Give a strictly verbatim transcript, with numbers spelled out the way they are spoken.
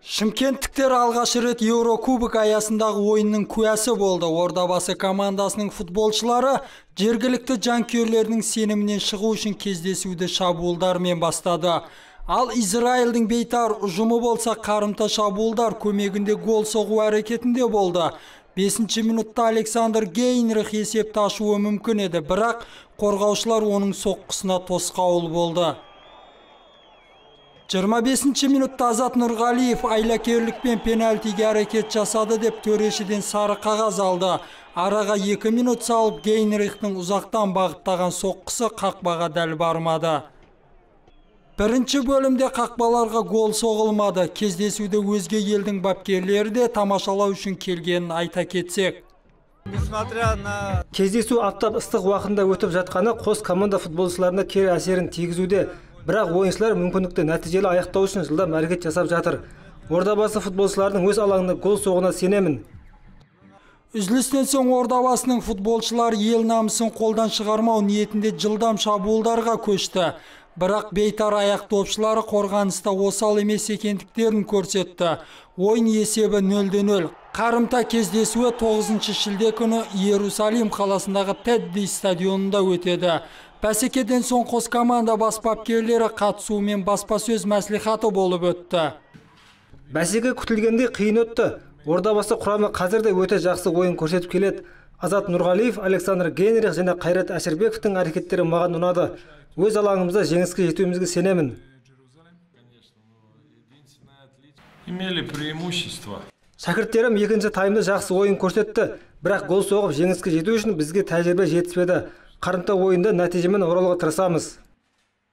Шымкенттіктер алғаш рет Еврокубок аясындағы ойынның куәсі болды. Ордабасы командасының футболшылары жергілікті жанкүйерлердің сенімінен шығу үшін кездесуді шабуылдармен бастады. Ал Израильдің Бейтар ұжымы болса қарымта шабуылдар көмегінде гол соғу әрекетінде болды. бесінші минутта Александр Гейнрихт есепті ашуы мүмкін еді, бірақ қорғаушылар оның соққысына тосқауыл болды. жиырма бесінші минутта Азат Нұрғалиев айлакерлікпен пенальтиге әрекет жасады деп төрешіден сары қағаз алды. Араға екі минут салып Гейнрихтің ұзақтан бағыттаған соққысы қақпаға дәл бармады. Бірінші бөлімде қақпаларға гол соғылмады. Кездесуде өзге елдің бапкерлері де тамашалау үшін келгенін айта кетсек. Кездесу аптап ыстық уақытында өтіп жатқаны қос команда футболшыларына кері әсерін тигізуде. Бірақ ойыншылар мүмкіндікті нәтижелі аяқтау үшін жылдам әрекет жасап жатыр. Ордабасы футболшыларының өз алаңында гол соғуына сенемін. Үзілістен соң Ордабасының футболшылары ел намысын қолдан шығармау ниетінде жылдам шабуылдарға көшті. Бірақ Бейтар аяқ топшылары қорғаныста осал емес екендіктерін көрсетті. Ойын есебі нөл нөл. Қарымта кездесуі тоғызыншы шілде күні Иерусалим қаласындағы Teddi стадионында өтеді. Бәсекеден соң қос команда бас бапкерлері қатысуымен баспасөз мәслихаты болып өтті. Бәсеке күтілгенде қиын өтті. Ордабасы құрамы қазір де өте жақсы ойын көрсетіп келеді. Азат Нұрғалиев, Александр Гейнрихт, Jena Qayrat Ashirbekов әрекеттері маған ұнады. Өз алаңымызда жеңіске жетуімізге сенемін. Шәкірттерім екінші таймда жақсы ойын көрсетті, бірақ гол соғып жеңіске жету үшін бізге тәжірибе жетіспеді. Қарымта ойында нәтижемен оралға тырысамыз.